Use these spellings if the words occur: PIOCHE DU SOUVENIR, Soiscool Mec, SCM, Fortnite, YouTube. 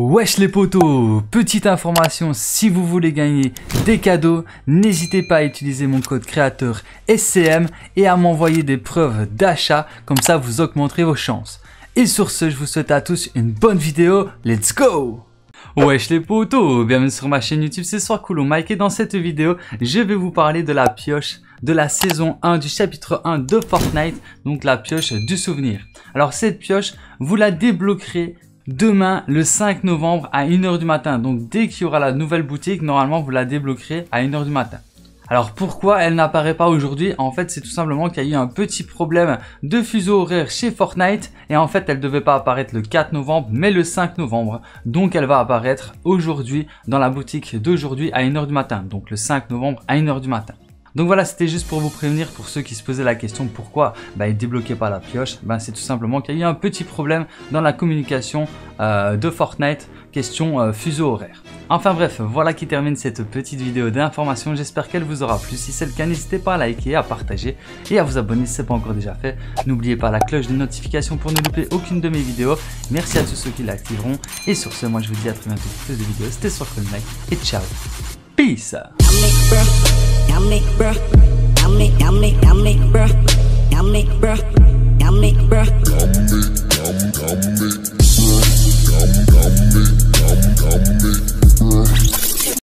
Wesh les potos, petite information, si vous voulez gagner des cadeaux, n'hésitez pas à utiliser mon code créateur SCM et à m'envoyer des preuves d'achat, comme ça vous augmenterez vos chances. Et sur ce, je vous souhaite à tous une bonne vidéo, let's go! Wesh les potos, bienvenue sur ma chaîne YouTube, c'est Soiscool Mec et dans cette vidéo, je vais vous parler de la pioche de la saison 1 du chapitre 1 de Fortnite, donc la pioche du souvenir. Alors cette pioche, vous la débloquerez demain le 5 novembre à 1h du matin. Donc dès qu'il y aura la nouvelle boutique, normalement vous la débloquerez à 1h du matin. Alors pourquoi elle n'apparaît pas aujourd'hui? En fait, c'est tout simplement qu'il y a eu un petit problème de fuseau horaire chez Fortnite. Et en fait, elle devait pas apparaître le 4 novembre, mais le 5 novembre. Donc elle va apparaître aujourd'hui dans la boutique d'aujourd'hui à 1h du matin. Donc le 5 novembre à 1h du matin. Donc voilà, c'était juste pour vous prévenir, pour ceux qui se posaient la question pourquoi ils ne débloquaient pas la pioche. C'est tout simplement qu'il y a eu un petit problème dans la communication de Fortnite, question fuseau horaire. Enfin bref, voilà qui termine cette petite vidéo d'information. J'espère qu'elle vous aura plu. Si c'est le cas, n'hésitez pas à liker, à partager et à vous abonner si ce n'est pas encore déjà fait. N'oubliez pas la cloche de notification pour ne louper aucune de mes vidéos. Merci à tous ceux qui l'activeront. Et sur ce, moi je vous dis à très bientôt pour plus de vidéos. C'était Soiscool Mec et ciao. Peace. I make bruh, I make bruh, I make bruh.